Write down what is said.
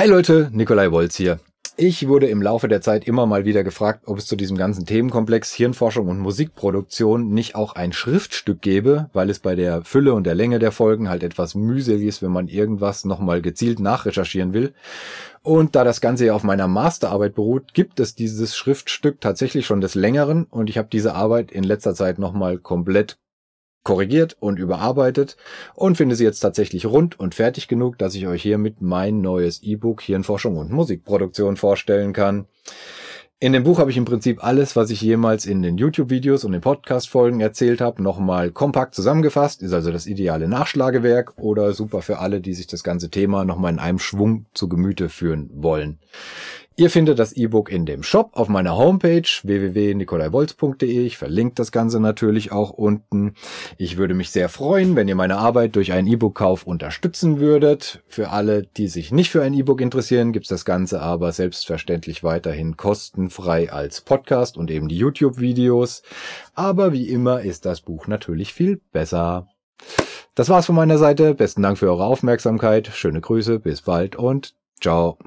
Hi Leute, Nikolai Wolz hier. Ich wurde im Laufe der Zeit immer mal wieder gefragt, ob es zu diesem ganzen Themenkomplex Hirnforschung und Musikproduktion nicht auch ein Schriftstück gäbe, weil es bei der Fülle und der Länge der Folgen halt etwas mühselig ist, wenn man irgendwas nochmal gezielt nachrecherchieren will. Und da das Ganze ja auf meiner Masterarbeit beruht, gibt es dieses Schriftstück tatsächlich schon des Längeren und ich habe diese Arbeit in letzter Zeit nochmal komplett korrigiert und überarbeitet und finde sie jetzt tatsächlich rund und fertig genug, dass ich euch hiermit mein neues E-Book Hirnforschung und Musikproduktion vorstellen kann. In dem Buch habe ich im Prinzip alles, was ich jemals in den YouTube-Videos und den Podcast-Folgen erzählt habe, nochmal kompakt zusammengefasst, ist also das ideale Nachschlagewerk oder super für alle, die sich das ganze Thema nochmal in einem Schwung zu Gemüte führen wollen. Ihr findet das E-Book in dem Shop auf meiner Homepage www.nikolaywolz.de. Ich verlinke das Ganze natürlich auch unten. Ich würde mich sehr freuen, wenn ihr meine Arbeit durch einen E-Book-Kauf unterstützen würdet. Für alle, die sich nicht für ein E-Book interessieren, gibt es das Ganze aber selbstverständlich weiterhin kostenfrei als Podcast und eben die YouTube-Videos. Aber wie immer ist das Buch natürlich viel besser. Das war's von meiner Seite. Besten Dank für eure Aufmerksamkeit. Schöne Grüße, bis bald und ciao.